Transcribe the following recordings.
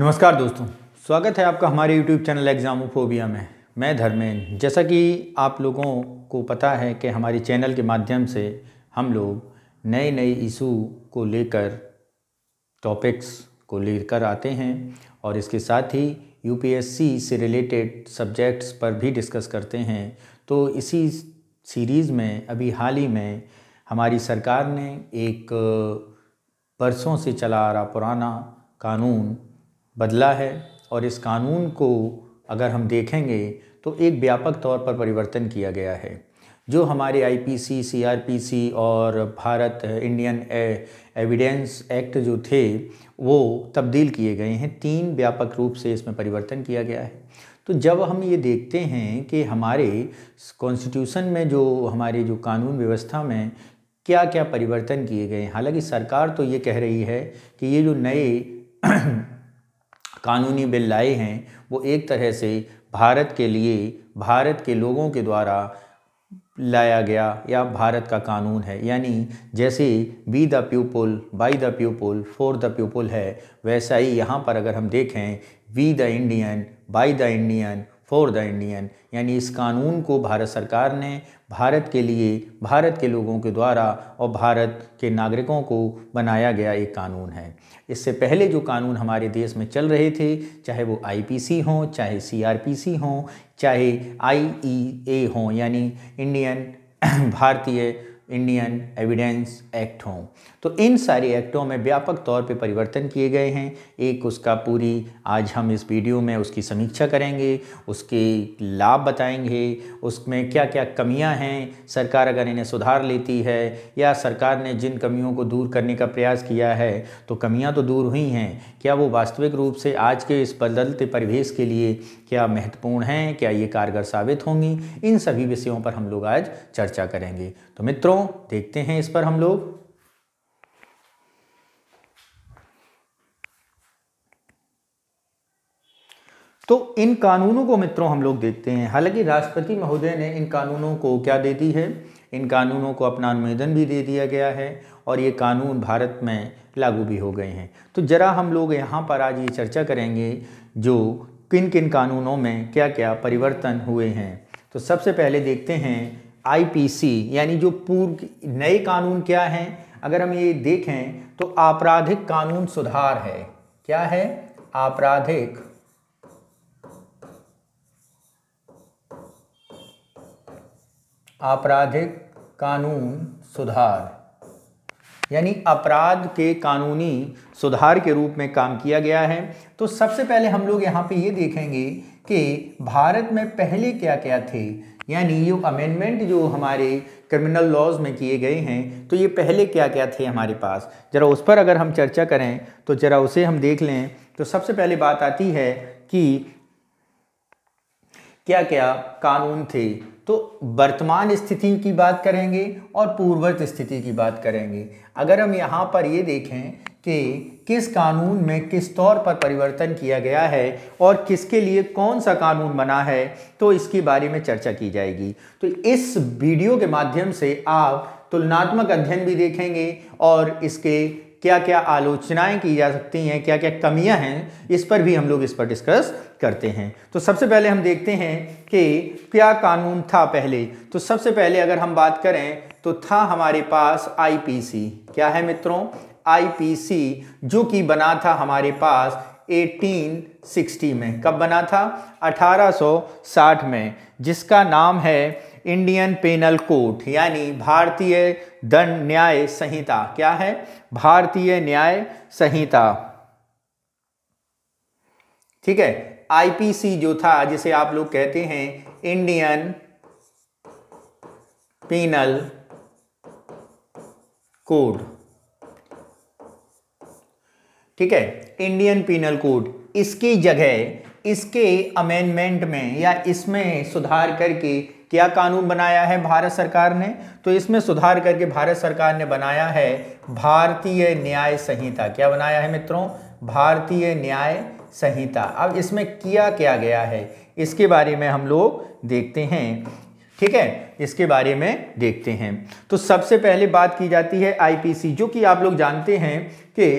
नमस्कार दोस्तों, स्वागत है आपका हमारे YouTube चैनल एग्जामोफोबिया में। मैं धर्मेंद्र। जैसा कि आप लोगों को पता है कि हमारे चैनल के माध्यम से हम लोग नए नए इशू को लेकर टॉपिक्स को लेकर आते हैं और इसके साथ ही यूपीएससी से रिलेटेड सब्जेक्ट्स पर भी डिस्कस करते हैं। तो इसी सीरीज़ में अभी हाल ही में हमारी सरकार ने एक बरसों से चला आ रहा पुराना कानून बदला है और इस कानून को अगर हम देखेंगे तो एक व्यापक तौर पर परिवर्तन किया गया है। जो हमारे आईपीसी, सीआरपीसी और भारत इंडियन एविडेंस एक्ट जो थे वो तब्दील किए गए हैं। तीन व्यापक रूप से इसमें परिवर्तन किया गया है। तो जब हम ये देखते हैं कि हमारे कॉन्स्टिट्यूशन में जो हमारे जो कानून व्यवस्था में क्या क्या परिवर्तन किए गए हैं, हालांकि सरकार तो ये कह रही है कि ये जो नए कानूनी बिल लाए हैं वो एक तरह से भारत के लिए, भारत के लोगों के द्वारा लाया गया या भारत का कानून है। यानी जैसे be the people, by the people, for the people है, वैसा ही यहाँ पर अगर हम देखें be the Indian, by the Indian, for the Indian, यानी इस कानून को भारत सरकार ने भारत के लिए, भारत के लोगों के द्वारा और भारत के नागरिकों को बनाया गया एक कानून है। इससे पहले जो कानून हमारे देश में चल रहे थे, चाहे वो आईपीसी हों, चाहे सीआरपीसी हों, चाहे आईईए हों, यानी इंडियन भारतीय इंडियन एविडेंस एक्ट हों, तो इन सारे एक्टों में व्यापक तौर पे परिवर्तन किए गए हैं। एक उसका पूरी आज हम इस वीडियो में उसकी समीक्षा करेंगे, उसके लाभ बताएंगे, उसमें क्या क्या कमियां हैं, सरकार अगर इन्हें सुधार लेती है या सरकार ने जिन कमियों को दूर करने का प्रयास किया है तो कमियां तो दूर हुई हैं, क्या वो वास्तविक रूप से आज के इस बदलते परिवेश के लिए क्या महत्वपूर्ण हैं, क्या ये कारगर साबित होंगी, इन सभी विषयों पर हम लोग आज चर्चा करेंगे। तो मित्रों, देखते हैं इस पर हम लोग। तो इन कानूनों को मित्रों हम लोग देखते हैं। हालांकि राष्ट्रपति महोदय ने इन कानूनों को क्या दे दी है, इन कानूनों को अपना अनुमोदन भी दे दिया गया है और ये कानून भारत में लागू भी हो गए हैं। तो जरा हम लोग यहाँ पर आज ये चर्चा करेंगे जो किन किन कानूनों में क्या क्या परिवर्तन हुए हैं। तो सबसे पहले देखते हैं आईपीसी, यानी जो पूर्व नए कानून क्या हैं। अगर हम ये देखें तो आपराधिक कानून सुधार है। क्या है? आपराधिक कानून सुधार, यानी अपराध के कानूनी सुधार के रूप में काम किया गया है। तो सबसे पहले हम लोग यहाँ पे ये देखेंगे कि भारत में पहले क्या क्या थे, यानी ये अमेंडमेंट जो हमारे क्रिमिनल लॉज में किए गए हैं तो ये पहले क्या क्या थे हमारे पास, ज़रा उस पर अगर हम चर्चा करें तो ज़रा उसे हम देख लें। तो सबसे पहले बात आती है कि क्या क्या कानून थे। तो वर्तमान स्थिति की बात करेंगे और पूर्ववर्त स्थिति की बात करेंगे। अगर हम यहाँ पर ये देखें कि किस कानून में किस तौर पर परिवर्तन किया गया है और किसके लिए कौन सा कानून बना है तो इसके बारे में चर्चा की जाएगी। तो इस वीडियो के माध्यम से आप तुलनात्मक अध्ययन भी देखेंगे और इसके क्या क्या आलोचनाएं की जा सकती हैं, क्या क्या कमियां हैं, इस पर भी हम लोग इस पर डिस्कस करते हैं। तो सबसे पहले हम देखते हैं कि क्या कानून था पहले। तो सबसे पहले अगर हम बात करें तो था हमारे पास आईपीसी। क्या है मित्रों? आईपीसी, जो कि बना था हमारे पास 1860 में। कब बना था? 1860 में, जिसका नाम है इंडियन पेनल कोड, यानी भारतीय दंड न्याय संहिता। क्या है? भारतीय न्याय संहिता, ठीक है। आईपीसी जो था, जिसे आप लोग कहते हैं इंडियन पेनल कोड, ठीक है, इंडियन पेनल कोड, इसकी जगह इसके अमेंडमेंट में या इसमें सुधार करके क्या कानून बनाया है भारत सरकार ने, तो इसमें सुधार करके भारत सरकार ने बनाया है भारतीय न्याय संहिता। क्या बनाया है मित्रों? भारतीय न्याय संहिता। अब इसमें किया क्या गया है इसके बारे में हम लोग देखते हैं, ठीक है, इसके बारे में देखते हैं। तो सबसे पहले बात की जाती है आईपीसी, जो कि आप लोग जानते हैं कि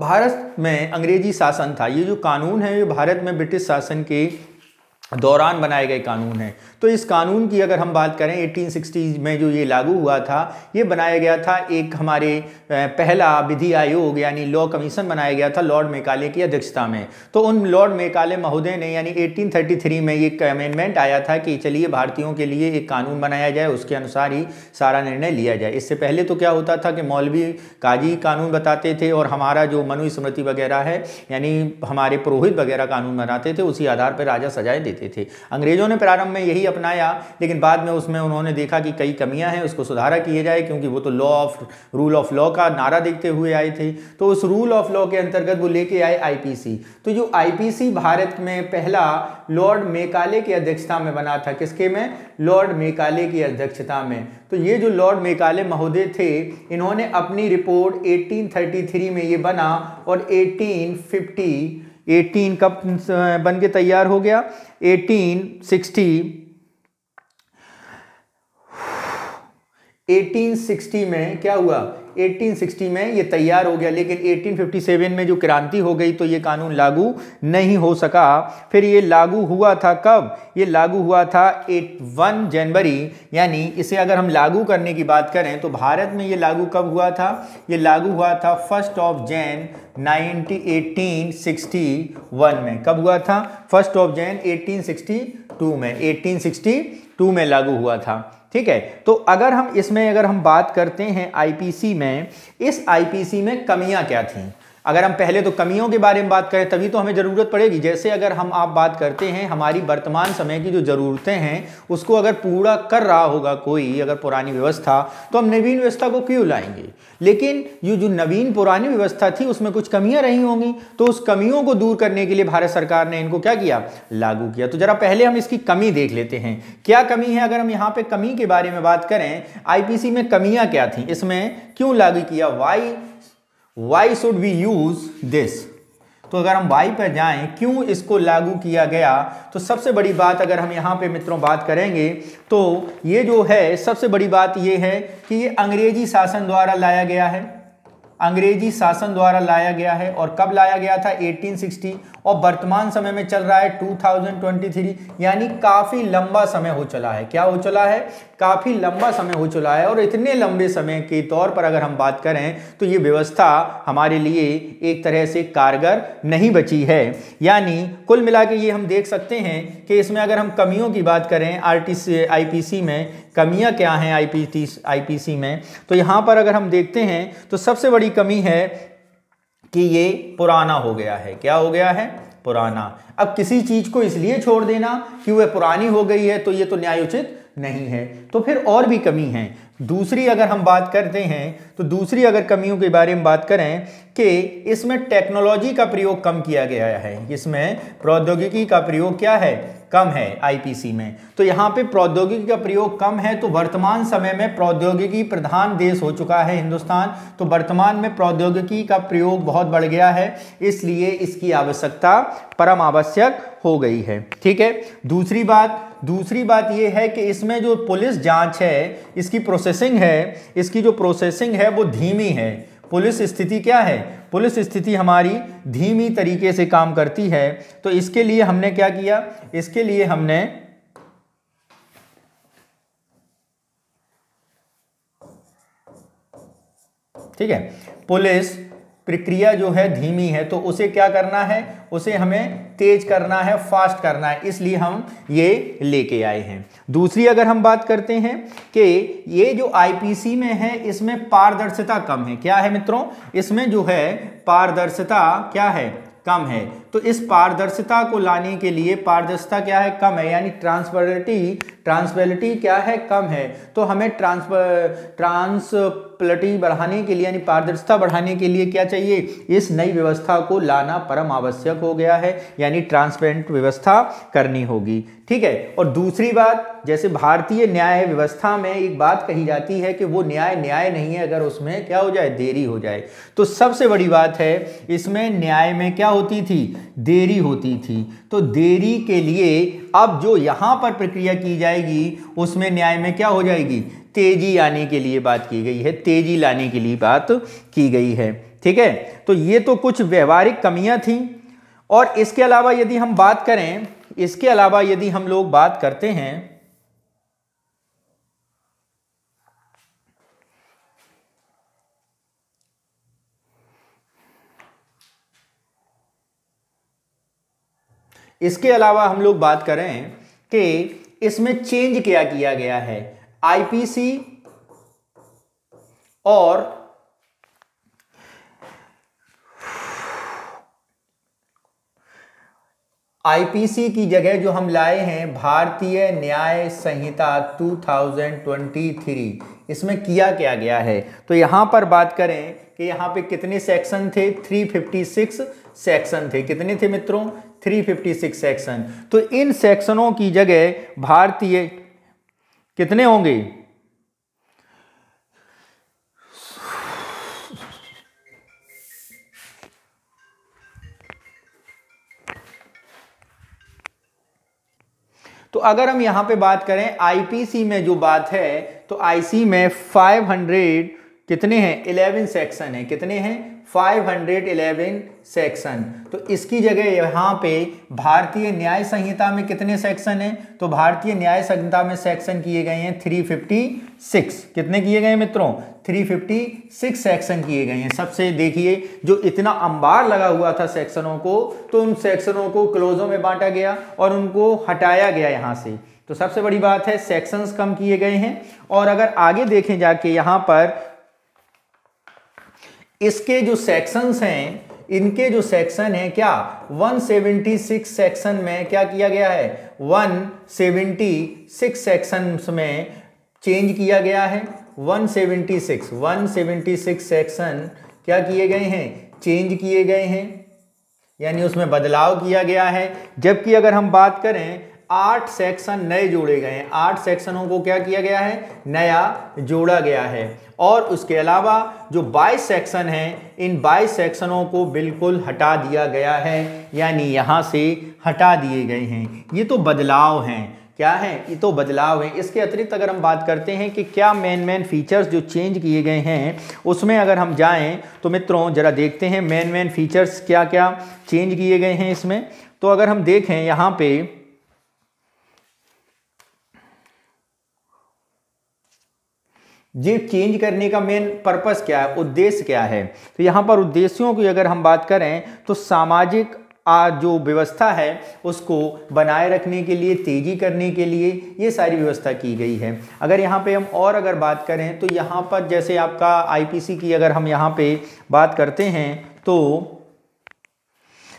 भारत में अंग्रेजी शासन था, ये जो कानून है ये भारत में ब्रिटिश शासन के दौरान बनाए गए कानून है। तो इस कानून की अगर हम बात करें 1860 में जो ये लागू हुआ था, ये बनाया गया था एक हमारे पहला विधि आयोग यानी लॉ कमीशन बनाया गया था लॉर्ड मेकाले की अध्यक्षता में। तो उन लॉर्ड मेकाले महोदय ने यानी 1833 में ये अमेंडमेंट आया था कि चलिए भारतीयों के लिए एक कानून बनाया जाए, उसके अनुसार ही सारा निर्णय लिया जाए। इससे पहले तो क्या होता था कि मौलवी काजी कानून बताते थे और हमारा जो मनुस्मृति वगैरह है यानी हमारे पुरोहित वगैरह कानून बनाते थे, उसी आधार पर राजा सजाएं थे। अंग्रेजों ने प्रारंभ में यही अपनाया, लेकिन बाद में उसमें उन्होंने देखा कि कई कमियां हैं, उसको सुधारा किया जाए, क्योंकि वो तो law of rule of law का नारा देखते हुए आए थे। तो उस रूल ऑफ लॉ के अंतर्गत वो लेके आए आईपीसी। तो जो आईपीसी भारत में पहला लॉर्ड मेकाले की अध्यक्षता में बना था, किसके में, लॉर्ड मेकाले की अध्यक्षता में। तो ये जो लॉर्ड मेकाले महोदय थे, इन्होंने अपनी रिपोर्ट 1833 में ये बना और 1850 कब बन के तैयार हो गया, 1860 में क्या हुआ, 1860 में ये तैयार हो गया, लेकिन 1857 में जो क्रांति हो गई तो ये कानून लागू नहीं हो सका। फिर ये लागू हुआ था कब, ये लागू हुआ था 1 जनवरी, यानी इसे अगर हम लागू करने की बात करें तो भारत में ये लागू कब हुआ था, ये लागू हुआ था 1 जनवरी 1861 में। कब हुआ था, 1 जनवरी 1862 में, 1862 में लागू हुआ था, ठीक है। तो अगर हम इसमें अगर हम बात करते हैं आईपीसी में, इस आईपीसी में कमियां क्या थीं, अगर हम पहले तो कमियों के बारे में बात करें तभी तो हमें ज़रूरत पड़ेगी। जैसे अगर हम आप बात करते हैं हमारी वर्तमान समय की जो ज़रूरतें हैं उसको अगर पूरा कर रहा होगा कोई अगर पुरानी व्यवस्था, तो हम नवीन व्यवस्था को क्यों लाएंगे। लेकिन ये जो नवीन पुरानी व्यवस्था थी उसमें कुछ कमियां रही होंगी, तो उस कमियों को दूर करने के लिए भारत सरकार ने इनको क्या किया, लागू किया। तो जरा पहले हम इसकी कमी देख लेते हैं, क्या कमी है। अगर हम यहाँ पर कमी के बारे में बात करें, आईपीसी में कमियाँ क्या थी, इसमें क्यों लागू किया, Why should we use this? तो अगर हम वाई पर जाएं, क्यों इसको लागू किया गया, तो सबसे बड़ी बात अगर हम यहाँ पे मित्रों बात करेंगे तो ये जो है सबसे बड़ी बात ये है कि ये अंग्रेजी शासन द्वारा लाया गया है, अंग्रेजी शासन द्वारा लाया गया है। और कब लाया गया था, 1860, और वर्तमान समय में चल रहा है 2023, यानी काफ़ी लंबा समय हो चला है। क्या हो चला है, काफ़ी लंबा समय हो चला है। और इतने लंबे समय के तौर पर अगर हम बात करें तो ये व्यवस्था हमारे लिए एक तरह से कारगर नहीं बची है। यानी कुल मिला के ये हम देख सकते हैं कि इसमें अगर हम कमियों की बात करें आईपीसी में कमियां क्या हैं, आईपीसी में, तो यहाँ पर अगर हम देखते हैं तो सबसे बड़ी कमी है कि ये पुराना हो गया है। क्या हो गया है, पुराना। अब किसी चीज़ को इसलिए छोड़ देना कि वह पुरानी हो गई है तो ये तो न्यायोचित नहीं है। तो फिर और भी कमी है। दूसरी अगर हम बात करते हैं तो दूसरी अगर कमियों के बारे में बात करें कि इसमें टेक्नोलॉजी का प्रयोग कम किया गया है, इसमें प्रौद्योगिकी का प्रयोग क्या है, कम है आईपीसी में। तो यहाँ पे प्रौद्योगिकी का प्रयोग कम है। तो वर्तमान समय में प्रौद्योगिकी प्रधान देश हो चुका है हिंदुस्तान, तो वर्तमान में प्रौद्योगिकी का प्रयोग बहुत बढ़ गया है, इसलिए इसकी आवश्यकता परम आवश्यक हो गई है, ठीक है। दूसरी बात यह है कि इसमें जो पुलिस जांच है, इसकी जो प्रोसेसिंग है वो धीमी है। पुलिस स्थिति क्या है, पुलिस स्थिति हमारी धीमी तरीके से काम करती है। तो इसके लिए हमने क्या किया, इसके लिए हमने ठीक है पुलिस प्रक्रिया जो है धीमी है, तो उसे क्या करना है, उसे हमें तेज करना है, फास्ट करना है, इसलिए हम ये लेके आए हैं। दूसरी अगर हम बात करते हैं कि ये जो आईपीसी में है इसमें पारदर्शिता कम है। क्या है मित्रों, इसमें जो है पारदर्शिता क्या है, कम है। तो इस पारदर्शिता को लाने के लिए, पारदर्शिता क्या है, कम है, यानी ट्रांसपेरेंसी क्या है, कम है। तो हमें ट्रांसपेरेंसी बढ़ाने के लिए यानी पारदर्शिता बढ़ाने के लिए क्या चाहिए, इस नई व्यवस्था को लाना परम आवश्यक हो गया है, यानी ट्रांसपेरेंट व्यवस्था करनी होगी, ठीक है। और दूसरी बात, जैसे भारतीय न्याय व्यवस्था में एक बात कही जाती है कि वो न्याय नहीं है अगर उसमें क्या हो जाए, देरी हो जाए। तो सबसे बड़ी बात है इसमें न्याय में क्या होती थी, देरी होती थी। तो देरी के लिए अब जो यहाँ पर प्रक्रिया की जाएगी उसमें न्याय में क्या हो जाएगी, तेजी आने के लिए बात की गई है, तेजी लाने के लिए बात की गई है, ठीक है। तो ये तो कुछ व्यवहारिक कमियां थीं। और इसके अलावा यदि हम बात करें, इसके अलावा यदि हम लोग बात करते हैं, इसके अलावा हम लोग बात करें कि इसमें चेंज क्या किया गया है। आईपीसी और आईपीसी की जगह जो हम लाए हैं भारतीय न्याय संहिता 2023, इसमें किया क्या गया है। तो यहाँ पर बात करें कि यहाँ पे कितने सेक्शन थे, 356 सेक्शन थे। कितने थे मित्रों? 356 सेक्शन। तो इन सेक्शनों की जगह भारतीय कितने होंगे? तो अगर हम यहां पे बात करें आईपीसी में जो बात है, तो आईसी में 500 कितने हैं? 11 सेक्शन है। कितने हैं? 511 सेक्शन। तो इसकी जगह यहाँ पे भारतीय न्याय संहिता में कितने सेक्शन हैं? तो भारतीय न्याय संहिता में सेक्शन किए गए हैं 356। कितने किए गए मित्रों? 356 सेक्शन किए गए हैं। सबसे देखिए जो इतना अंबार लगा हुआ था सेक्शनों को, तो उन सेक्शनों को क्लोजों में बांटा गया और उनको हटाया गया यहाँ से। तो सबसे बड़ी बात है सेक्शंस कम किए गए हैं। और अगर आगे देखें जाके यहाँ पर इसके जो सेक्शंस हैं, इनके जो सेक्शन हैं क्या 176 सेक्शन में क्या किया गया है? 176 सेक्शन में चेंज किया गया है। 176 सेक्शन क्या किए गए हैं? चेंज किए गए हैं, यानी उसमें बदलाव किया गया है। जबकि अगर हम बात करें 8 सेक्शन नए जोड़े गए हैं। 8 सेक्शनों को क्या किया गया है? नया जोड़ा गया है। और उसके अलावा जो 22 सेक्शन हैं, इन 22 सेक्शनों को बिल्कुल हटा दिया गया है, यानी यहाँ से हटा दिए गए हैं। ये तो बदलाव हैं। क्या है? ये तो बदलाव है। इसके अतिरिक्त अगर हम बात करते हैं कि क्या मेन फीचर्स जो चेंज किए गए हैं, उसमें अगर हम जाएं तो मित्रों जरा देखते हैं मेन फीचर्स क्या क्या चेंज किए गए हैं इसमें। तो अगर हम देखें यहाँ पे ये चेंज करने का मेन पर्पस क्या है, उद्देश्य क्या है। तो यहाँ पर उद्देश्यों की अगर हम बात करें तो सामाजिक जो व्यवस्था है उसको बनाए रखने के लिए, तेजी करने के लिए ये सारी व्यवस्था की गई है। अगर यहाँ पे हम और अगर बात करें तो यहाँ पर जैसे आपका आईपीसी की अगर हम यहाँ पे बात करते हैं तो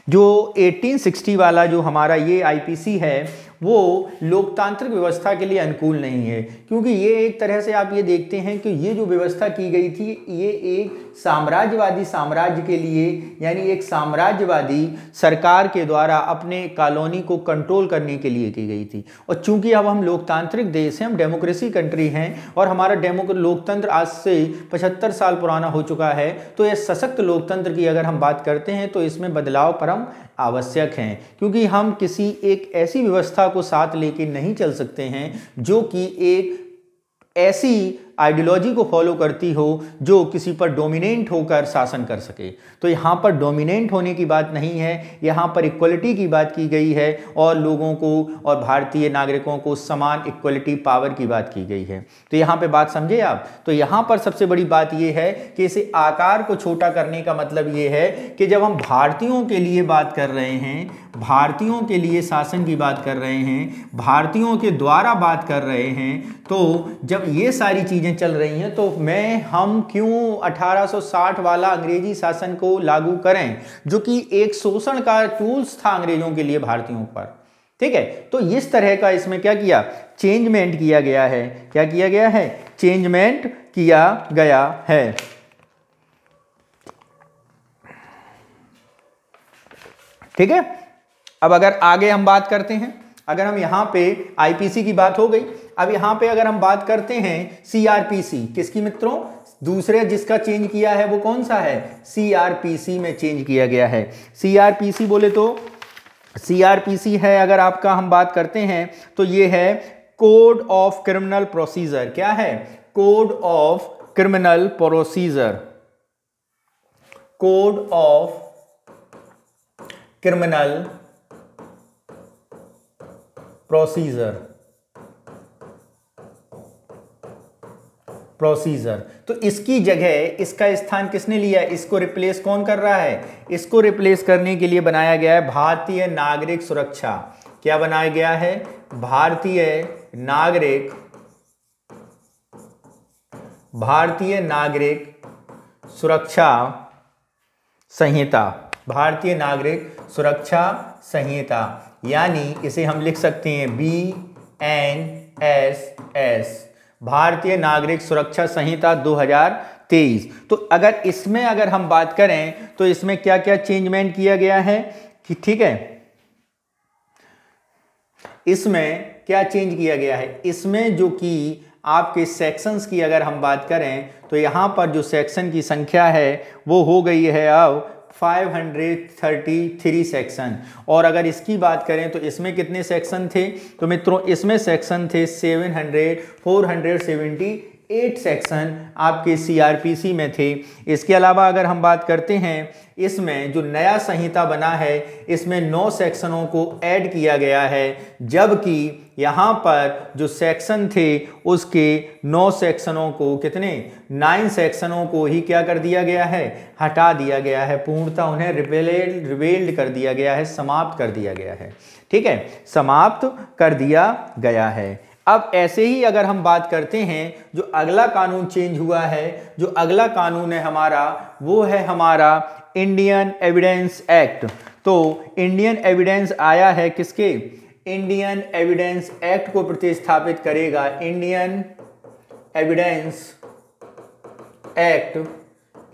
जो 1860 वाला जो हमारा ये आईपीसी है वो लोकतांत्रिक व्यवस्था के लिए अनुकूल नहीं है, क्योंकि ये एक तरह से आप ये देखते हैं कि ये जो व्यवस्था की गई थी ये एक साम्राज्यवादी साम्राज्य के लिए, यानी एक साम्राज्यवादी सरकार के द्वारा अपने कॉलोनी को कंट्रोल करने के लिए की गई थी। और चूंकि अब हम लोकतांत्रिक देश हैं, हम डेमोक्रेसी कंट्री हैं और हमारा लोकतंत्र आज से 75 साल पुराना हो चुका है, तो यह सशक्त लोकतंत्र की अगर हम बात करते हैं तो इसमें बदलाव परम आवश्यक हैं, क्योंकि हम किसी एक ऐसी व्यवस्था को साथ लेके नहीं चल सकते हैं जो कि एक ऐसी आइडियोलॉजी को फॉलो करती हो जो किसी पर डोमिनेंट होकर शासन कर सके। तो यहाँ पर डोमिनेंट होने की बात नहीं है, यहाँ पर इक्वलिटी की बात की गई है और लोगों को और भारतीय नागरिकों को समान इक्वलिटी पावर की बात की गई है। तो यहाँ पे बात समझे आप। तो यहाँ पर सबसे बड़ी बात यह है कि इसे आकार को छोटा करने का मतलब ये है कि जब हम भारतीयों के लिए बात कर रहे हैं, भारतीयों के लिए शासन की बात कर रहे हैं, भारतीयों के द्वारा बात कर रहे हैं, तो जब ये सारी चीज़ें चल रही हैं तो हम क्यों 1860 वाला अंग्रेजी शासन को लागू करें जो कि एक शोषण का टूल्स था अंग्रेजों के लिए भारतीयों पर। ठीक है, तो इस तरह का इसमें क्या किया? चेंजमेंट किया गया है। क्या किया गया है? चेंजमेंट किया गया है। ठीक है, अब अगर आगे हम बात करते हैं, अगर हम यहां पे आईपीसी की बात हो गई, अब यहाँ पे अगर हम बात करते हैं सीआरपीसी, किसकी मित्रों? दूसरे जिसका चेंज किया है वो कौन सा है? सीआरपीसी में चेंज किया गया है। सीआरपीसी बोले तो सीआरपीसी है अगर आपका हम बात करते हैं तो ये है कोड ऑफ क्रिमिनल प्रोसीजर। क्या है? Code of criminal procedure. Code of criminal procedure. तो इसकी जगह इसका स्थान किसने लिया, इसको रिप्लेस कौन कर रहा है, इसको रिप्लेस करने के लिए बनाया गया है भारतीय नागरिक सुरक्षा। क्या बनाया गया है, भारतीय नागरिक सुरक्षा संहिता, भारतीय नागरिक सुरक्षा संहिता, यानी इसे हम लिख सकते हैं BNSS, भारतीय नागरिक सुरक्षा संहिता 2023। तो अगर इसमें हम बात करें तो इसमें क्या क्या चेंजमेंट किया गया है कि ठीक है, इसमें क्या चेंज किया गया है, इसमें जो कि आपके सेक्शंस की अगर हम बात करें तो यहाँ पर जो सेक्शन की संख्या है वो हो गई है अब 533 सेक्शन। और अगर इसकी बात करें तो इसमें कितने सेक्शन थे, तो मित्रों इसमें सेक्शन थे 478 सेक्शन आपके सीआरपीसी में थे। इसके अलावा अगर हम बात करते हैं इसमें जो नया संहिता बना है इसमें 9 सेक्शनों को ऐड किया गया है, जबकि यहाँ पर जो सेक्शन थे उसके 9 सेक्शनों को 9 सेक्शनों को ही क्या कर दिया गया है, हटा दिया गया है, पूर्णतः उन्हें रिवेल्ड कर दिया गया है, समाप्त कर दिया गया है। ठीक है, समाप्त कर दिया गया है। अब ऐसे ही अगर हम बात करते हैं जो अगला कानून चेंज हुआ है, जो अगला कानून है हमारा वो है हमारा इंडियन एविडेंस एक्ट। तो इंडियन एविडेंस आया है किसके, इंडियन एविडेंस एक्ट को प्रतिस्थापित करेगा इंडियन एविडेंस एक्ट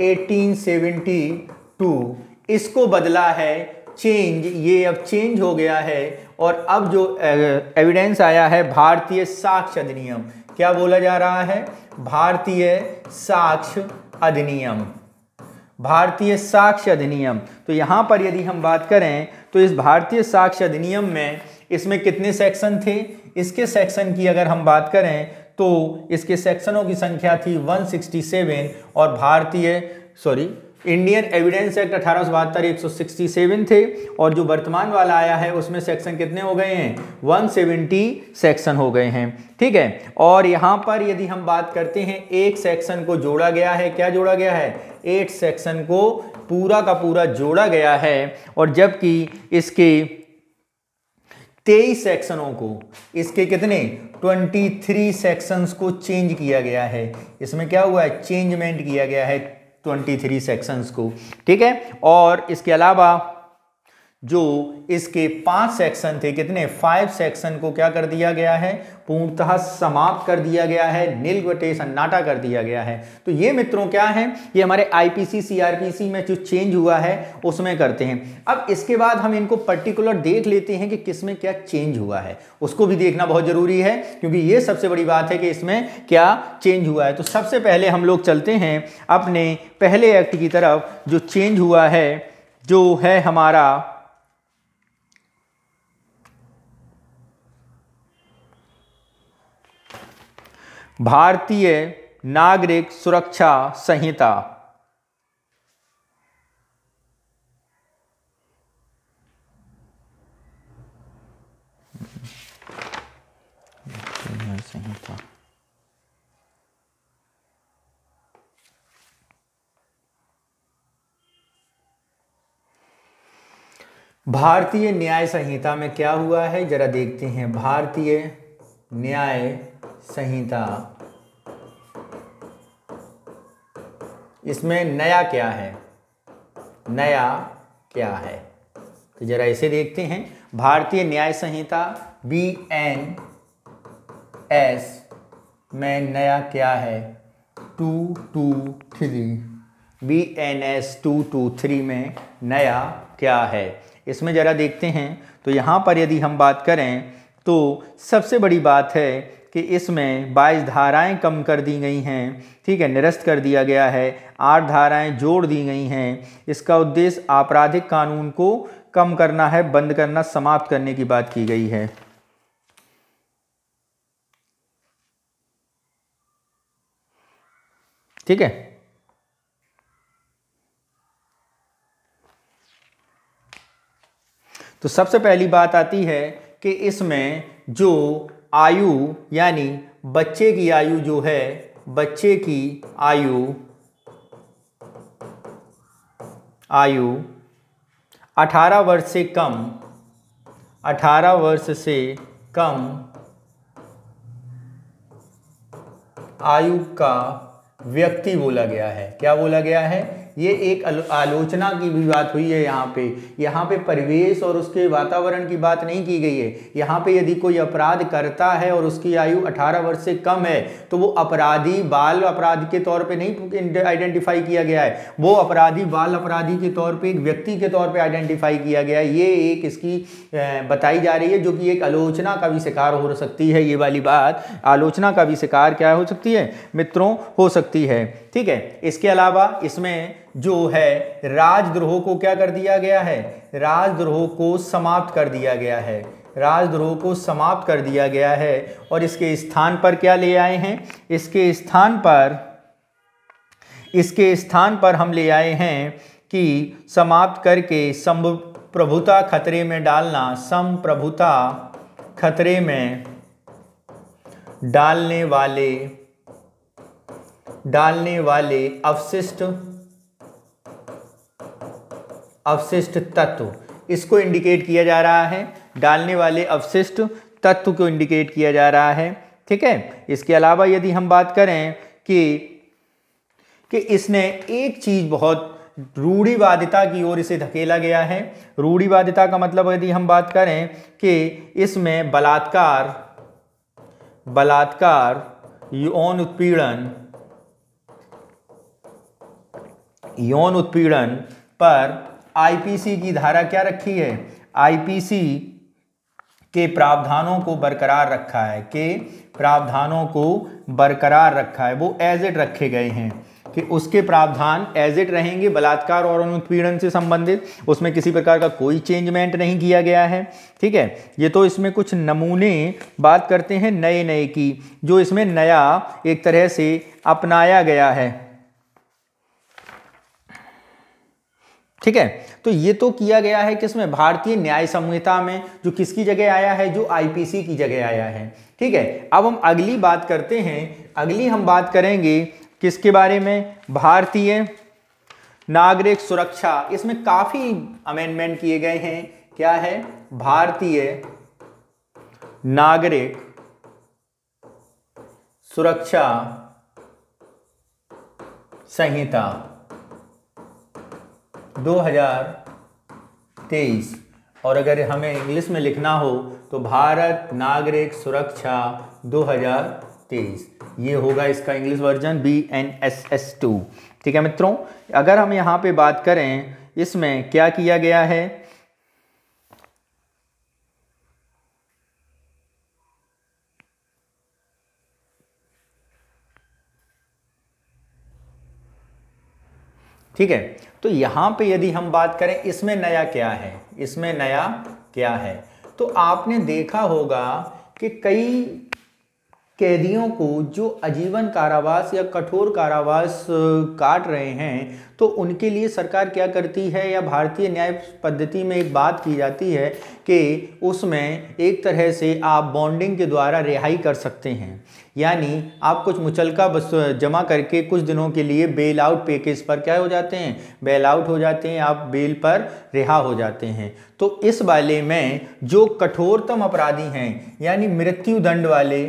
1872। इसको बदला है, चेंज ये अब चेंज हो गया है। और अब जो एविडेंस आया है भारतीय साक्ष्य अधिनियम, क्या बोला जा रहा है, भारतीय साक्ष्य अधिनियम, भारतीय साक्ष्य अधिनियम। तो यहाँ पर यदि हम बात करें तो इस भारतीय साक्ष्य अधिनियम में इसमें कितने सेक्शन थे, इसके सेक्शन की अगर हम बात करें तो इसके सेक्शनों की संख्या थी 167 और इंडियन एविडेंस एक्ट 1872 167 थे और जो वर्तमान वाला आया है उसमें सेक्शन कितने हो गए हैं, 170 सेक्शन हो गए हैं। ठीक है, और यहाँ पर यदि हम बात करते हैं एक सेक्शन को जोड़ा गया है, क्या जोड़ा गया है, 8 सेक्शन को पूरा का पूरा जोड़ा गया है। और जबकि इसके 23 सेक्शनों को, इसके कितने 23 सेक्शंस को चेंज किया गया है। इसमें क्या हुआ है, चेंजमेंट किया गया है 23 सेक्शंस को। ठीक है, और इसके अलावा जो इसके 5 सेक्शन थे, कितने 5 सेक्शन को क्या कर दिया गया है, पूर्णतः समाप्त कर दिया गया है, नीलगटे सन्नाटा कर दिया गया है। तो ये मित्रों क्या है, ये हमारे आईपीसी सीआरपीसी में जो चेंज हुआ है उसमें करते हैं। अब इसके बाद हम इनको पर्टिकुलर देख लेते हैं कि किसमें क्या चेंज हुआ है, उसको भी देखना बहुत जरूरी है क्योंकि ये सबसे बड़ी बात है कि इसमें क्या चेंज हुआ है। तो सबसे पहले हम लोग चलते हैं अपने पहले एक्ट की तरफ जो चेंज हुआ है, जो है हमारा भारतीय नागरिक सुरक्षा संहिता। भारतीय न्याय संहिता में क्या हुआ है जरा देखते हैं, भारतीय न्याय संहिता इसमें नया क्या है, नया क्या है तो जरा इसे देखते हैं। भारतीय न्याय संहिता BNS में नया क्या है, 223 BNS 223 में नया क्या है, इसमें जरा देखते हैं। तो यहाँ पर यदि हम बात करें तो सबसे बड़ी बात है कि इसमें 22 धाराएं कम कर दी गई हैं। ठीक है, निरस्त कर दिया गया है, 8 धाराएं जोड़ दी गई हैं। इसका उद्देश्य आपराधिक कानून को कम करना है, बंद करना, समाप्त करने की बात की गई है। ठीक है, तो सबसे पहली बात आती है कि इसमें जो आयु यानी बच्चे की आयु जो है, बच्चे की आयु 18 वर्ष से कम, 18 वर्ष से कम आयु का व्यक्ति बोला गया है। क्या बोला गया है? ये एक आलोचना की भी बात हुई है यहाँ पे। यहाँ पे परिवेश और उसके वातावरण की बात नहीं की गई है। यहाँ पे यदि कोई अपराध करता है और उसकी आयु 18 वर्ष से कम है तो वो अपराधी बाल अपराधी के तौर पे नहीं आइडेंटिफाई किया गया है, वो अपराधी बाल अपराधी के तौर पे एक व्यक्ति के तौर पे आइडेंटिफाई किया गया है। ये एक इसकी बताई जा रही है जो कि एक आलोचना का भी शिकार हो सकती है। ये वाली बात आलोचना का भी शिकार क्या हो सकती है मित्रों, हो सकती है। ठीक है, इसके अलावा इसमें जो है राजद्रोह को क्या कर दिया गया है, राजद्रोह को समाप्त कर दिया गया है, राजद्रोह को समाप्त कर दिया गया है। और इसके स्थान पर क्या ले आए हैं, इसके स्थान पर हम ले आए हैं कि समाप्त करके संप्रभुता खतरे में डालना, संप्रभुता खतरे में डालने वाले अवशिष्ट तत्व, इसको इंडिकेट किया जा रहा है, डालने वाले अवशिष्ट तत्व को इंडिकेट किया जा रहा है। ठीक है, इसके अलावा यदि हम बात करें कि इसने एक चीज़ बहुत रूढ़िवादिता की ओर इसे धकेला गया है। रूढ़िवादिता का मतलब यदि हम बात करें कि इसमें बलात्कार, यौन उत्पीड़न पर आईपीसी की धारा क्या रखी है, आईपीसी के प्रावधानों को बरकरार रखा है, के प्रावधानों को बरकरार रखा है, वो एज इट रखे गए हैं कि उसके प्रावधान एज इट रहेंगे बलात्कार और यौन उत्पीड़न से संबंधित, उसमें किसी प्रकार का कोई चेंजमेंट नहीं किया गया है। ठीक है, ये तो इसमें कुछ नमूने बात करते हैं नए की, जो इसमें नया एक तरह से अपनाया गया है। ठीक है, तो ये तो किया गया है कि इसमें भारतीय न्याय संहिता में, जो किसकी जगह आया है, जो आईपीसी की जगह आया है। ठीक है, अब हम अगली बात करते हैं, अगली हम बात करेंगे किसके बारे में, भारतीय नागरिक सुरक्षा। इसमें काफी अमेंडमेंट किए गए हैं। क्या है, भारतीय नागरिक सुरक्षा संहिता 2023, और अगर हमें इंग्लिश में लिखना हो तो भारत नागरिक सुरक्षा 2023, ये होगा इसका इंग्लिश वर्जन BNSS 2। ठीक है मित्रों, अगर हम यहाँ पे बात करें इसमें क्या किया गया है, ठीक है, तो यहाँ पे यदि हम बात करें इसमें नया क्या है, इसमें नया क्या है, तो आपने देखा होगा कि कई कैदियों को जो आजीवन कारावास या कठोर कारावास काट रहे हैं तो उनके लिए सरकार क्या करती है, या भारतीय न्याय पद्धति में एक बात की जाती है कि उसमें एक तरह से आप बॉन्डिंग के द्वारा रिहाई कर सकते हैं, यानी आप कुछ मुचलका बस जमा करके कुछ दिनों के लिए बेल आउट पैकेज पर क्या हो जाते हैं, बेल आउट हो जाते हैं, आप बेल पर रिहा हो जाते हैं। तो इस वाले में जो कठोरतम अपराधी हैं यानी मृत्यु दंड वाले,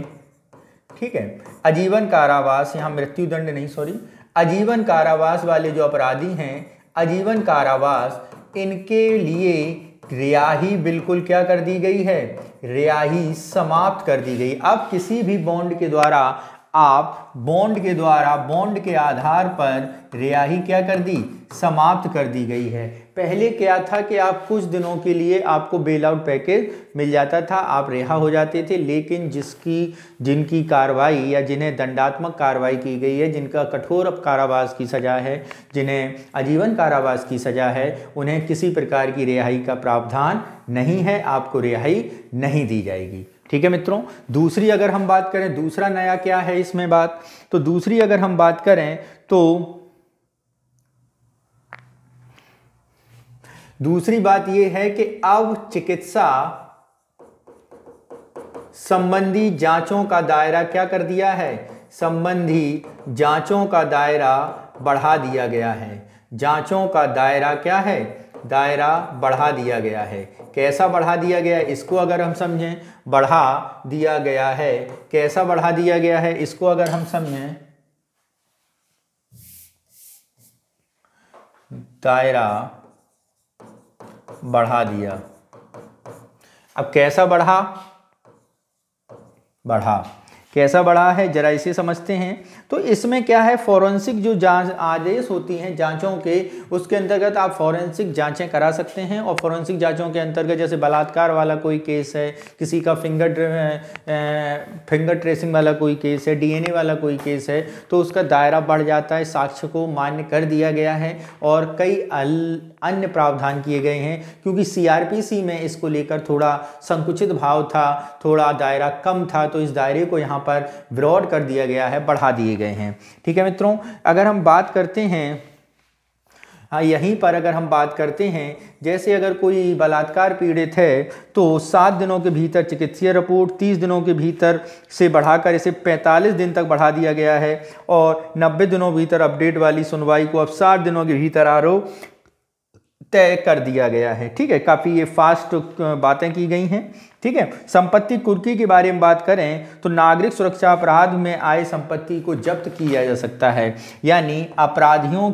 ठीक है, आजीवन कारावास, यहाँ मृत्युदंड नहीं, सॉरी, आजीवन कारावास वाले जो अपराधी हैं, आजीवन कारावास, इनके लिए रिहाई बिल्कुल क्या कर दी गई है, रिहाई समाप्त कर दी गई। अब किसी भी बॉन्ड के द्वारा, आप बॉन्ड के द्वारा, बॉन्ड के आधार पर रिहाई क्या कर दी, समाप्त कर दी गई है। पहले क्या था कि आप कुछ दिनों के लिए आपको बेल आउट पैकेज मिल जाता था, आप रिहा हो जाते थे, लेकिन जिनकी कार्रवाई या जिन्हें दंडात्मक कार्रवाई की गई है, जिनका कठोर कारावास की सज़ा है, जिन्हें आजीवन कारावास की सज़ा है, उन्हें किसी प्रकार की रिहाई का प्रावधान नहीं है, आपको रिहाई नहीं दी जाएगी। ठीक है मित्रों, दूसरी अगर हम बात करें, दूसरा नया क्या है इसमें बात, तो दूसरी अगर हम बात करें दूसरी बात यह है कि अब चिकित्सा संबंधी जांचों का दायरा क्या कर दिया है, संबंधी जांचों का दायरा बढ़ा दिया गया है। जांचों का दायरा क्या है, दायरा बढ़ा दिया गया है। कैसा बढ़ा दिया गया है इसको अगर हम समझें, बढ़ा दिया गया है, कैसा बढ़ा दिया गया है इसको अगर हम समझें, दायरा बढ़ा दिया। अब कैसा बढ़ा, बढ़ा कैसा बढ़ा है जरा इसे समझते हैं। तो इसमें क्या है, फॉरेंसिक जो जांच आदेश होती हैं जांचों के, उसके अंतर्गत आप फॉरेंसिक जांचें करा सकते हैं। और फॉरेंसिक जांचों के अंतर्गत जैसे बलात्कार वाला कोई केस है, किसी का फिंगर ट्रेसिंग वाला कोई केस है, डीएनए वाला कोई केस है, तो उसका दायरा बढ़ जाता है। साक्ष्य को मान्य कर दिया गया है और कई अन्य प्रावधान किए गए हैं। क्योंकि सीआरपीसी में इसको लेकर थोड़ा संकुचित भाव था, थोड़ा दायरा कम था, तो इस दायरे को यहाँ पर ब्रॉड कर दिया गया है, बढ़ा दिए गए हैं। ठीक है मित्रों, अगर हम बात करते हैं, हाँ यहीं पर अगर हम बात करते हैं, जैसे अगर कोई बलात्कार पीड़ित है तो 7 दिनों के भीतर चिकित्सीय रिपोर्ट, 30 दिनों के भीतर से बढ़ाकर इसे 45 दिन तक बढ़ा दिया गया है। और 90 दिनों के भीतर अपडेट वाली सुनवाई को अब 60 दिनों के भीतर आरोप तय कर दिया गया है। ठीक है, काफ़ी ये फास्ट बातें की गई हैं। ठीक है, संपत्ति कुर्की के बारे में बात करें तो नागरिक सुरक्षा अपराध में आए संपत्ति को जब्त किया जा सकता है, यानी अपराधियों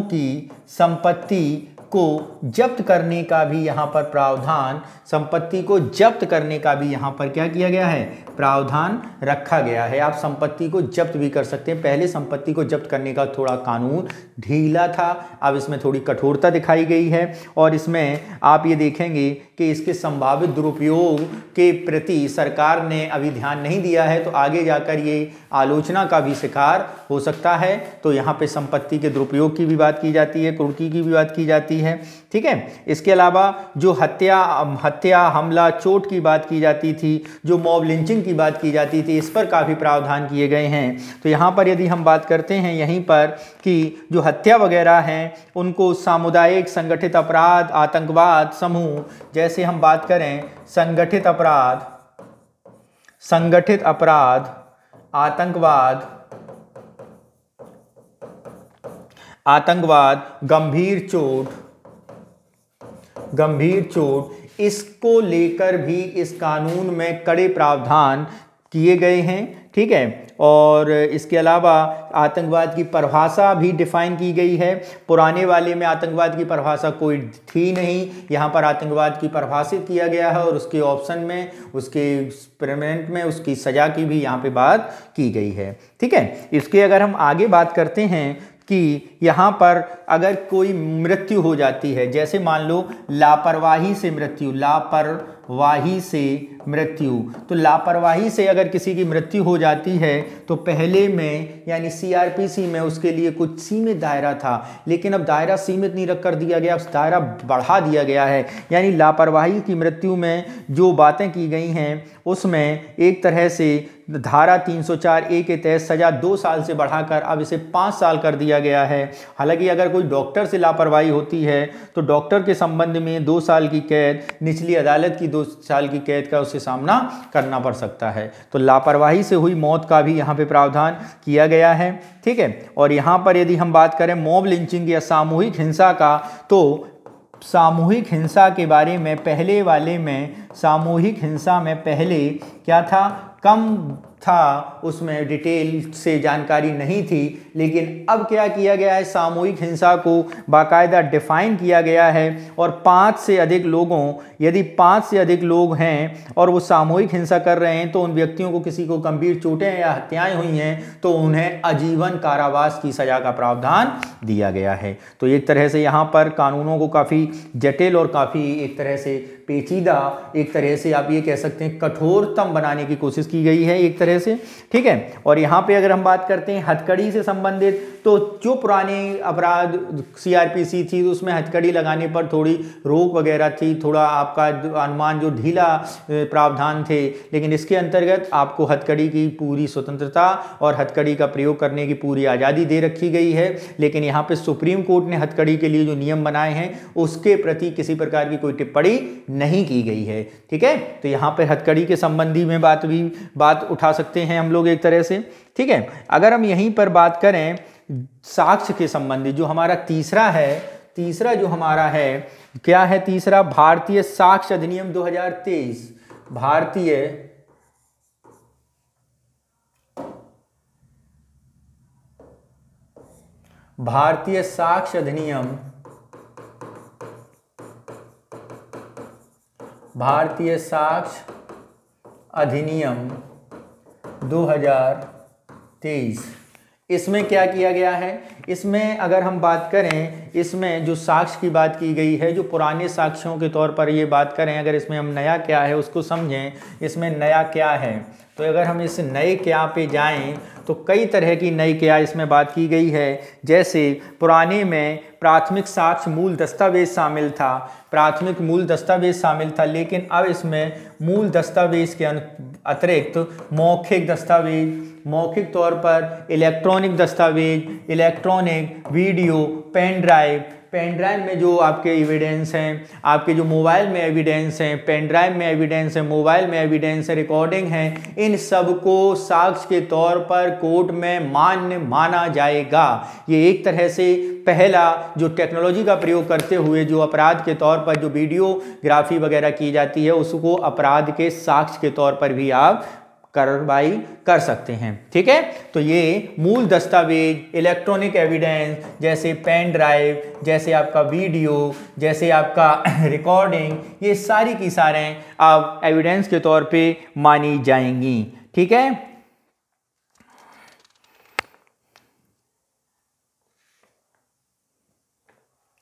की संपत्ति को जब्त करने का भी यहाँ पर प्रावधान, संपत्ति को जब्त करने का भी यहाँ पर क्या किया गया है, प्रावधान रखा गया है। आप संपत्ति को जब्त भी कर सकते हैं। पहले संपत्ति को जब्त करने का थोड़ा कानून ढीला था, अब इसमें थोड़ी कठोरता दिखाई गई है। और इसमें आप ये देखेंगे कि इसके संभावित दुरुपयोग के प्रति सरकार ने अभी ध्यान नहीं दिया है, तो आगे जाकर ये आलोचना का भी शिकार हो सकता है। तो यहाँ पर संपत्ति के दुरुपयोग की भी बात की जाती है, कुर्की की भी बात की जाती है। ठीक है, इसके अलावा जो हत्या हमला चोट की बात की जाती थी, जो मॉब लिंचिंग की बात की जाती थी, इस पर काफ़ी प्रावधान किए गए हैं। तो यहाँ पर यदि हम बात करते हैं यहीं पर कि जो हत्या वगैरह हैं उनको सामुदायिक संगठित अपराध, आतंकवाद समूह, जैसे हम बात करें संगठित अपराध, आतंकवाद, गंभीर चोट, इसको लेकर भी इस कानून में कड़े प्रावधान किए गए हैं। ठीक है, और इसके अलावा आतंकवाद की परिभाषा भी डिफाइन की गई है। पुराने वाले में आतंकवाद की परिभाषा कोई थी नहीं, यहाँ पर आतंकवाद की परिभाषित किया गया है और उसके ऑप्शन में, उसके पेमेंट में उसकी सज़ा की भी यहाँ पे बात की गई है। ठीक है, इसके अगर हम आगे बात करते हैं कि यहाँ पर अगर कोई मृत्यु हो जाती है, जैसे मान लो लापरवाही से मृत्यु, तो लापरवाही से अगर किसी की मृत्यु हो जाती है तो पहले में यानी सीआरपीसी में उसके लिए कुछ सीमित दायरा था, लेकिन अब दायरा सीमित नहीं रख कर दिया गया, अब दायरा बढ़ा दिया गया है। यानी लापरवाही की मृत्यु में जो बातें की गई हैं उसमें एक तरह से धारा 304A के तहत सज़ा 2 साल से बढ़ाकर अब इसे 5 साल कर दिया गया है। हालांकि अगर कोई डॉक्टर से लापरवाही होती है तो डॉक्टर के संबंध में 2 साल की कैद, निचली अदालत की 2 साल की कैद का उससे सामना करना पड़ सकता है। तो लापरवाही से हुई मौत का भी यहाँ पे प्रावधान किया गया है। ठीक है, और यहाँ पर यदि हम बात करें मॉब लिंचिंग या सामूहिक हिंसा का, तो सामूहिक हिंसा के बारे में पहले वाले में, सामूहिक हिंसा में पहले क्या था, कम था, उसमें डिटेल से जानकारी नहीं थी, लेकिन अब क्या किया गया है, सामूहिक हिंसा को बाकायदा डिफाइन किया गया है। और 5 से अधिक लोग हैं और वो सामूहिक हिंसा कर रहे हैं तो उन व्यक्तियों को, किसी को गंभीर चोटें या हत्याएं हुई हैं तो उन्हें आजीवन कारावास की सज़ा का प्रावधान दिया गया है। तो एक तरह से यहाँ पर कानूनों को काफ़ी जटिल और काफ़ी एक तरह से पेचीदा, एक तरह से आप ये कह सकते हैं कठोरतम बनाने की कोशिश की गई है एक तरह से। ठीक है, और यहाँ पे अगर हम बात करते हैं हथकड़ी से संबंधित, तो जो पुराने अपराध सीआरपीसी थी तो उसमें हथकड़ी लगाने पर थोड़ी रोक वगैरह थी, थोड़ा आपका अनुमान जो ढीला प्रावधान थे, लेकिन इसके अंतर्गत आपको हथकड़ी की पूरी स्वतंत्रता और हथकड़ी का प्रयोग करने की पूरी आज़ादी दे रखी गई है। लेकिन यहाँ पे सुप्रीम कोर्ट ने हथकड़ी के लिए जो नियम बनाए हैं उसके प्रति किसी प्रकार की कोई टिप्पणी नहीं की गई है। ठीक है, तो यहाँ पर हथकड़ी के संबंधी में बात उठा सकते हैं हम लोग एक तरह से। ठीक है, अगर हम यहीं पर बात करें साक्ष्य के संबंधी, जो हमारा तीसरा भारतीय साक्ष्य अधिनियम 2023, भारतीय साक्ष्य अधिनियम, भारतीय साक्ष्य अधिनियम 2023, इसमें क्या किया गया है, इसमें अगर हम बात करें, इसमें जो साक्ष्य की बात की गई है, जो पुराने साक्ष्यों के तौर पर ये बात करें, अगर इसमें हम नया क्या है उसको समझें, इसमें नया क्या है, तो अगर हम इस नए क्या पे जाएं तो कई तरह की नई क्या इसमें बात की गई है। जैसे पुराने में प्राथमिक साक्ष्य मूल दस्तावेज शामिल था, प्राथमिक मूल दस्तावेज शामिल था, लेकिन अब इसमें मूल दस्तावेज के अतिरिक्त मौखिक दस्तावेज, मौखिक तौर पर इलेक्ट्रॉनिक दस्तावेज, इलेक्ट्रॉनिक वीडियो, पेन ड्राइव में जो आपके एविडेंस हैं, आपके जो मोबाइल में एविडेंस हैं, पेन ड्राइव में एविडेंस है, मोबाइल में एविडेंस है, रिकॉर्डिंग है, इन सब को साक्ष्य के तौर पर कोर्ट में मान्य माना जाएगा। ये एक तरह से पहला जो टेक्नोलॉजी का प्रयोग करते हुए जो अपराध के तौर पर जो वीडियोग्राफी वगैरह की जाती है उसको अपराध के साक्ष्य के तौर पर भी आप कार्रवाई कर सकते हैं। ठीक है, तो ये मूल दस्तावेज, इलेक्ट्रॉनिक एविडेंस जैसे पेन ड्राइव, जैसे आपका वीडियो, जैसे आपका रिकॉर्डिंग, ये सारी की सारी आप एविडेंस के तौर पे मानी जाएंगी। ठीक है,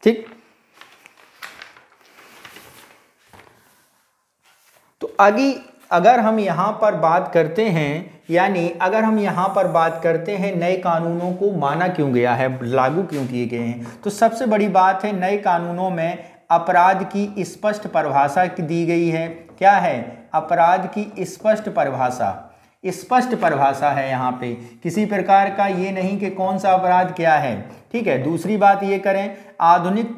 ठीक, तो आगे अगर हम यहाँ पर बात करते हैं, यानी अगर हम यहाँ पर बात करते हैं नए कानूनों को माना क्यों गया है, लागू क्यों किए गए हैं, तो सबसे बड़ी बात है नए कानूनों में अपराध की स्पष्ट परिभाषा दी गई है। क्या है? अपराध की स्पष्ट परिभाषा, स्पष्ट परिभाषा है यहाँ पे, किसी प्रकार का ये नहीं कि कौन सा अपराध क्या है। ठीक है, दूसरी बात ये करें, आधुनिक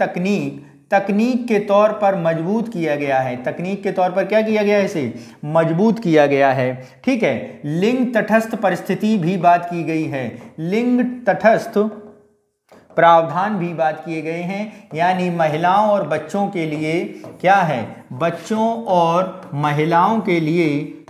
तकनीक के तौर पर मजबूत किया गया है, तकनीक के तौर पर क्या किया गया है, इसे मजबूत किया गया है। ठीक है, लिंग तटस्थ परिस्थिति भी बात की गई है, लिंग तटस्थ प्रावधान भी बात किए गए हैं, यानी महिलाओं और बच्चों के लिए क्या है, बच्चों और महिलाओं के लिए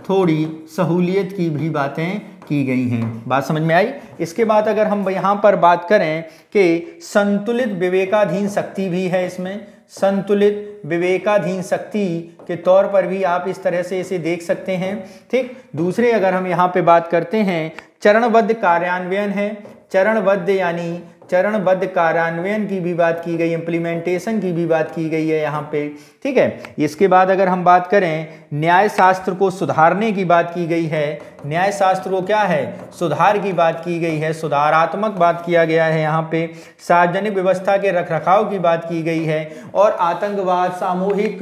थोड़ी सहूलियत की भी बातें की गई हैं। बात समझ में आई। इसके बाद अगर हम यहाँ पर बात करें कि संतुलित विवेकाधीन शक्ति भी है इसमें, संतुलित विवेकाधीन शक्ति के तौर पर भी आप इस तरह से इसे देख सकते हैं। ठीक, दूसरे अगर हम यहाँ पे बात करते हैं चरणबद्ध कार्यान्वयन है, चरणबद्ध यानी चरणबद्ध कार्यान्वयन की भी बात की गई, इम्प्लीमेंटेशन की भी बात की गई है यहाँ पे। ठीक है, इसके बाद अगर हम बात करें न्याय शास्त्र को सुधारने की बात की गई है, न्याय शास्त्र को क्या है, सुधार की बात की गई है, सुधारात्मक बात किया गया है यहाँ पे। सार्वजनिक व्यवस्था के रखरखाव की बात की गई है, और आतंकवाद, सामूहिक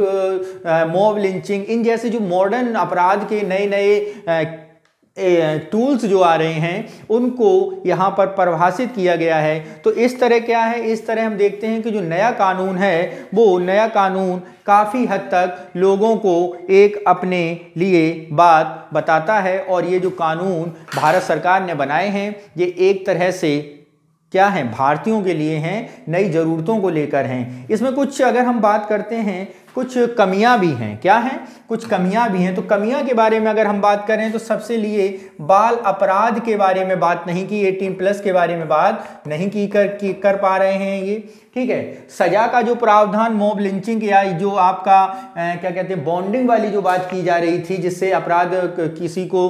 मॉब लिंचिंग, इन जैसे जो मॉडर्न अपराध के नए नए टूल्स जो आ रहे हैं उनको यहाँ पर परिभाषित किया गया है। तो इस तरह क्या है, इस तरह हम देखते हैं कि जो नया कानून है वो नया कानून काफ़ी हद तक लोगों को एक अपने लिए बात बताता है, और ये जो कानून भारत सरकार ने बनाए हैं ये एक तरह से क्या हैं, भारतीयों के लिए हैं, नई ज़रूरतों को लेकर हैं। इसमें कुछ अगर हम बात करते हैं कुछ कमियां भी हैं, क्या हैं, कुछ कमियां भी हैं। तो कमियां के बारे में अगर हम बात करें तो सबसे लिए बाल अपराध के बारे में बात नहीं की, 18+ के बारे में बात नहीं की कर पा रहे हैं ये। ठीक है, सजा का जो प्रावधान मॉब लिंचिंग या जो आपका क्या कहते हैं बॉन्डिंग वाली जो बात की जा रही थी जिससे अपराध किसी को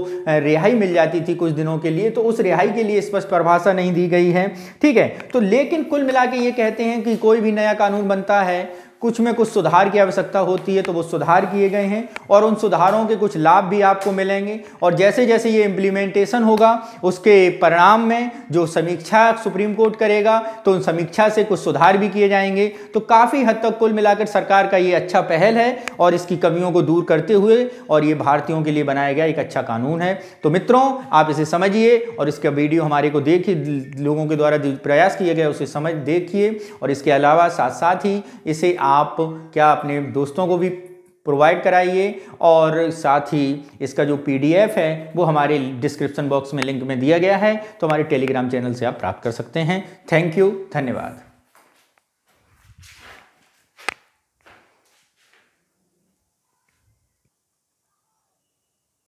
रिहाई मिल जाती थी कुछ दिनों के लिए, तो उस रिहाई के लिए स्पष्ट परिभाषा नहीं दी गई है। ठीक है, तो लेकिन कुल मिला के ये कहते हैं कि कोई भी नया कानून बनता है, कुछ में कुछ सुधार की आवश्यकता होती है, तो वो सुधार किए गए हैं और उन सुधारों के कुछ लाभ भी आपको मिलेंगे। और जैसे जैसे ये इम्प्लीमेंटेशन होगा उसके परिणाम में जो समीक्षा सुप्रीम कोर्ट करेगा तो उन समीक्षा से कुछ सुधार भी किए जाएंगे। तो काफ़ी हद तक कुल मिलाकर सरकार का ये अच्छा पहल है और इसकी कमियों को दूर करते हुए, और ये भारतीयों के लिए बनाया गया एक अच्छा कानून है। तो मित्रों आप इसे समझिए और इसका वीडियो हमारे को देखिए, लोगों के द्वारा प्रयास किया गया उसे समझ देखिए, और इसके अलावा साथ ही इसे आप क्या अपने दोस्तों को भी प्रोवाइड कराइए, और साथ ही इसका जो PDF है वो हमारे डिस्क्रिप्शन बॉक्स में लिंक में दिया गया है, तो हमारे टेलीग्राम चैनल से आप प्राप्त कर सकते हैं। थैंक यू, धन्यवाद।